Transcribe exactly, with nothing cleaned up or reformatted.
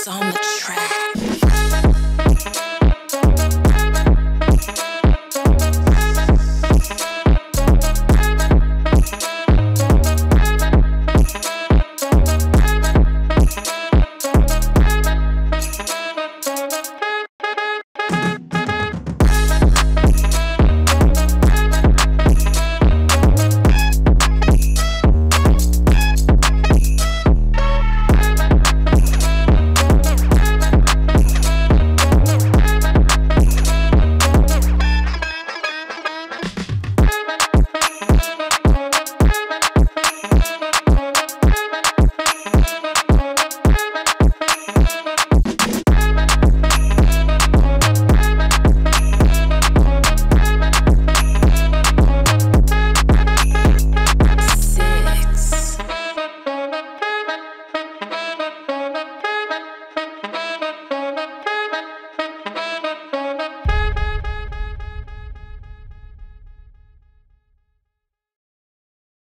is on the track.